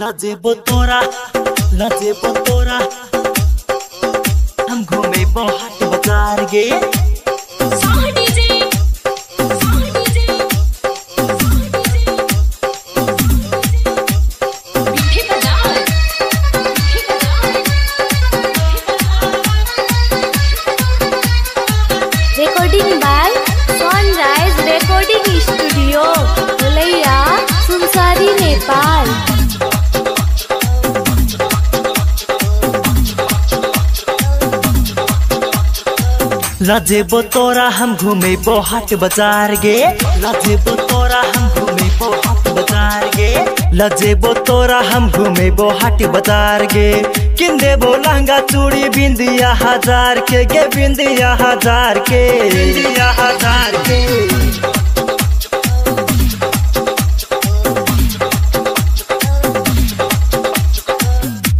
लजे बोतोरा हम घूमे बहुत बजार गे Recording by Sunrise Recording Studio Sunsari Nepal. लजेबो तोरा हम घूमे हाट बजार गे, लजेबो तोरा हम घूमे हाट बजार गे, लजेबो तोरा हम घूमे हाट बजार गे। किंदे बो लहंगा चूड़ी बिंदिया हजार के गे, बिंदिया हजार के, बिंदिया हजार के।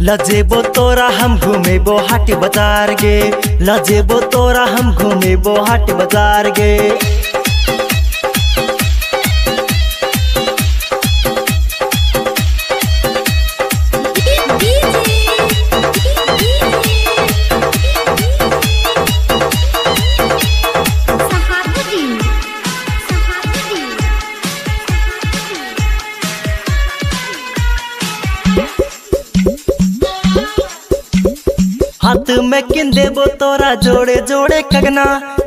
लजेबो तोरा हम घूमे हाट बजार गे, लजेबो तोरा हम घूमे हाट बजार गे। हाथ में किंदे बो तोरा जोड़े जोड़े कंगना,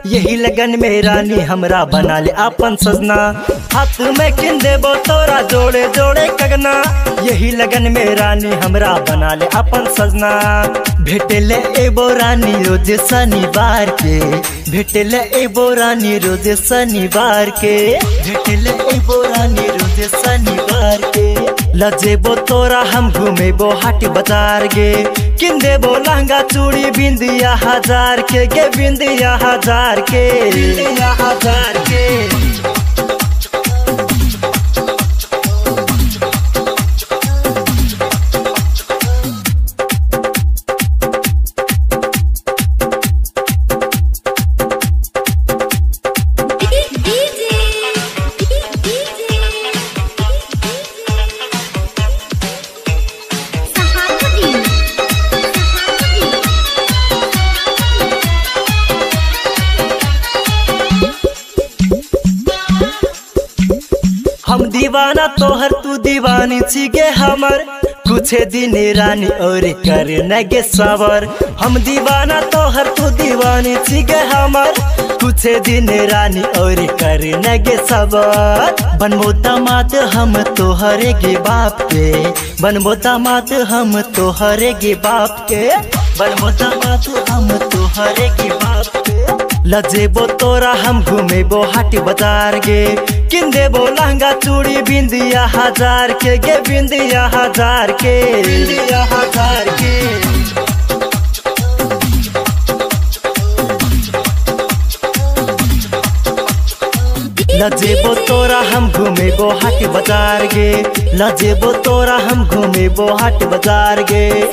यही लगन में रानी हमरा बना ले अपन सजना। हाथ में किंदे बो तोरा जोड़े जोड़े कंगना, यही लगन में रानी हमरा बना ले अपन सजना। भेटले एबो रानी रोज शनिवार के, भेटले एबो रानी रोज शनिवार के, भेटले एबो रानी रोज शनिवार के। लजेबो तोरा हम घूमे हाट बजार गे, किंदे बो लहंगा चूड़ी बिंदिया हजार के गे, बिंदिया हजार के, बिंदिया हजार के। हम दीवाना तोहर तू दीवानी छी गे हमर, कुछ दिन रानी और कर न गे सबर। हम दीवाना तोहर तू दीवानी छी गे हमर, कुछ दिन रानी और कर न गे सबर। बनबो दामाद हम तोहरे गे बाप के, बनबो दामाद हम तोहरे गे बाप के, बनबो दामाद हम तोहरे गे बाप के। लजेबो तोरा हम घूमे हाट बजार गे, किंदे बो लहंगा चूड़ी बिंदिया हजार के गे, बिंदिया हजार के, बिंदिया हजार के। लजेबो तोरा हम घूमे हाट बजार गे, लजेबो तोरा हम घूमे हाट बजार गे।